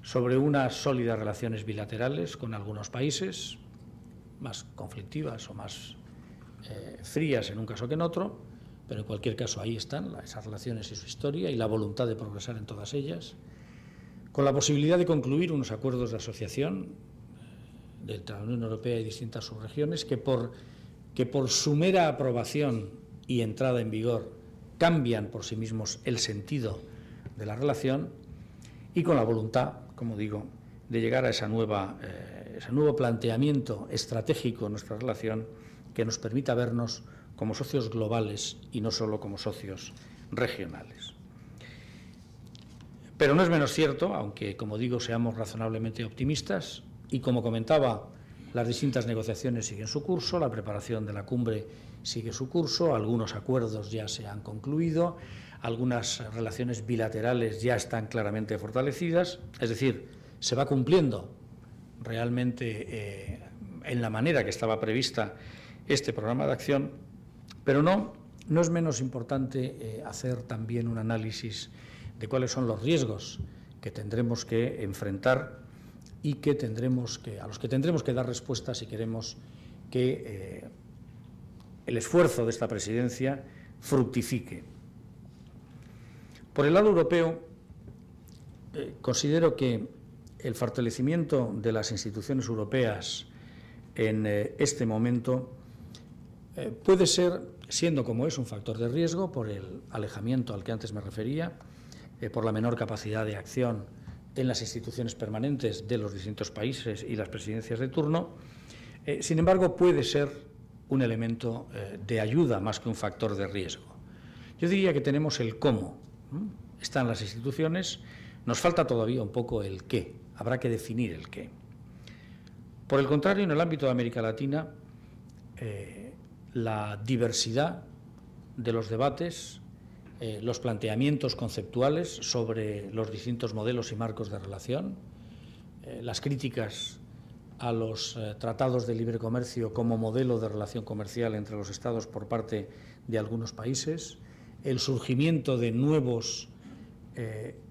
sobre unas sólidas relaciones bilaterales con algunos países, más conflictivas o más frías en un caso que en otro, pero en cualquier caso ahí están esas relaciones y su historia y la voluntad de progresar en todas ellas, con la posibilidad de concluir unos acuerdos de asociación de la Unión Europea y distintas subregiones que por su mera aprobación y entrada en vigor cambian por sí mismos el sentido de la relación, y con la voluntad, como digo, de llegar a ese nuevo planteamiento estratégico de nuestra relación que nos permita vernos como socios globales y no solo como socios regionales. Pero no es menos cierto, aunque, como digo, seamos razonablemente optimistas, y como comentaba, las distintas negociaciones siguen su curso, la preparación de la cumbre sigue su curso, algunos acuerdos ya se han concluido, algunas relaciones bilaterales ya están claramente fortalecidas, es decir, se va cumpliendo realmente en la manera que estaba prevista este programa de acción, pero no es menos importante hacer también un análisis de cuáles son los riesgos que tendremos que enfrentar y que tendremos que, a los que tendremos que dar respuesta si queremos que el esfuerzo de esta presidencia fructifique. Por el lado europeo, considero que el fortalecimiento de las instituciones europeas en este momento puede ser, siendo como es, un factor de riesgo por el alejamiento al que antes me refería, por la menor capacidad de acción en las instituciones permanentes de los distintos países y las presidencias de turno. Sin embargo, puede ser un elemento de ayuda más que un factor de riesgo. Yo diría que tenemos el cómo. Están las instituciones, nos falta todavía un poco el qué, habrá que definir el qué. Por el contrario, en el ámbito de América Latina, la diversidad de los debates, los planteamientos conceptuales sobre los distintos modelos y marcos de relación, las críticas a los tratados de libre comercio como modelo de relación comercial entre los Estados por parte de algunos países, el surgimiento de nuevos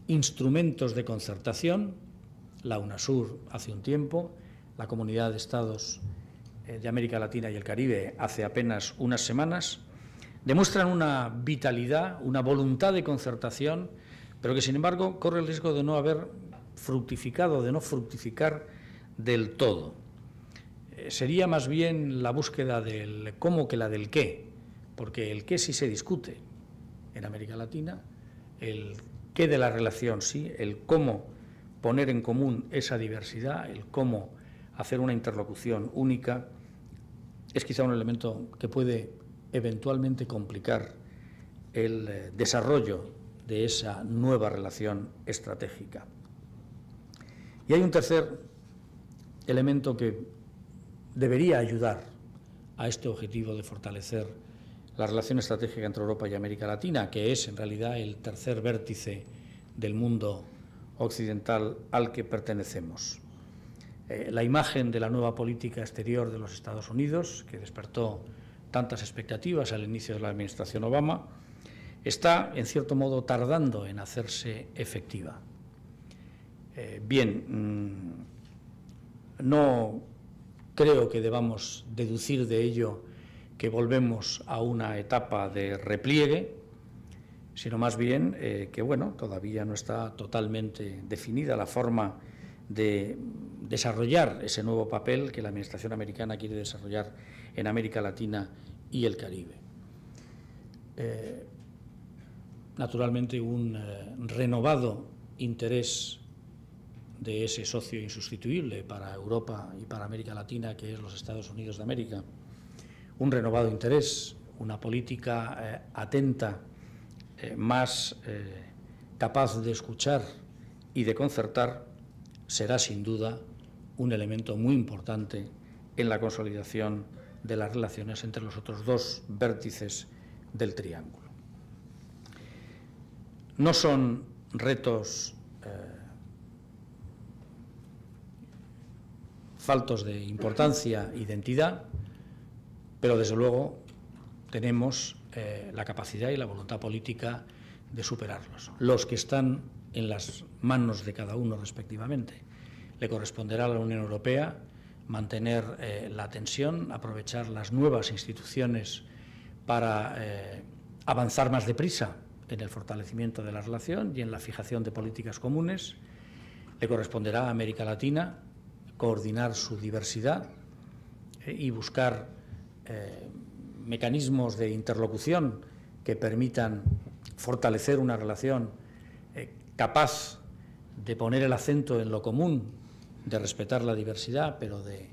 instrumentos de concertación, la UNASUR hace un tiempo, la Comunidad de Estados de América Latina y el Caribe hace apenas unas semanas, demuestran una vitalidad, una voluntad de concertación, pero que, sin embargo, corre el riesgo de no haber fructificado, de no fructificar del todo. Sería más bien la búsqueda del cómo que la del qué, porque el qué sí se discute en América Latina, el qué de la relación sí, el cómo poner en común esa diversidad, el cómo hacer una interlocución única, es quizá un elemento que puede eventualmente complicar el desarrollo de esa nueva relación estratégica. Y hay un tercer elemento que debería ayudar a este objetivo de fortalecer la relación estratégica entre Europa y América Latina, que es en realidad el tercer vértice del mundo occidental al que pertenecemos. La imagen de la nueva política exterior de los Estados Unidos, que despertó tantas expectativas al inicio de la administración Obama, está, en cierto modo, tardando en hacerse efectiva. Bien, no creo que debamos deducir de ello que volvemos a una etapa de repliegue, sino más bien que, bueno, todavía no está totalmente definida la forma de desarrollar ese nuevo papel que la administración americana quiere desarrollar en América Latina y el Caribe. Naturalmente, un renovado interés de ese socio insustituible para Europa y para América Latina, que es los Estados Unidos de América, un renovado interés, una política atenta, más capaz de escuchar y de concertar, será sin duda un elemento muy importante en la consolidación de las relaciones entre los otros dos vértices del triángulo. No son retos faltos de importancia e identidad, pero desde luego tenemos la capacidad y la voluntad política de superarlos. Los que están en las manos de cada uno respectivamente. Le corresponderá a la Unión Europea mantener la tensión, aprovechar las nuevas instituciones para avanzar más deprisa en el fortalecimiento de la relación y en la fijación de políticas comunes. Le corresponderá a América Latina coordinar su diversidad y buscar mecanismos de interlocución que permitan fortalecer una relación capaz de poner el acento en lo común, de respetar la diversidad, pero de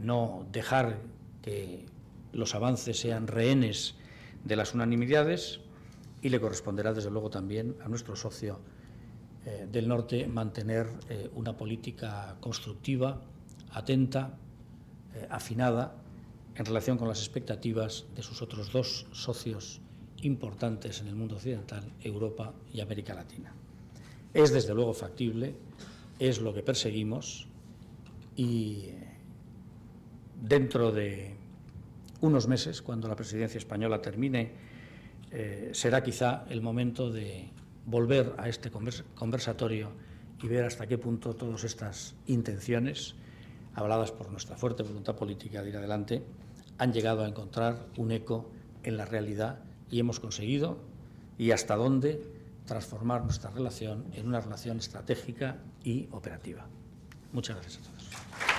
no dejar que los avances sean rehenes de las unanimidades. Y le corresponderá, desde luego, también a nuestro socio del norte mantener una política constructiva, atenta, afinada, en relación con las expectativas de sus otros dos socios importantes en el mundo occidental, Europa y América Latina. Es, desde luego, factible, es lo que perseguimos y dentro de unos meses, cuando la presidencia española termine, será quizá el momento de volver a este conversatorio y ver hasta qué punto todas estas intenciones, habladas por nuestra fuerte voluntad política de ir adelante, han llegado a encontrar un eco en la realidad y hemos conseguido, y hasta dónde, transformar nuestra relación en una relación estratégica y operativa. Muchas gracias a todos.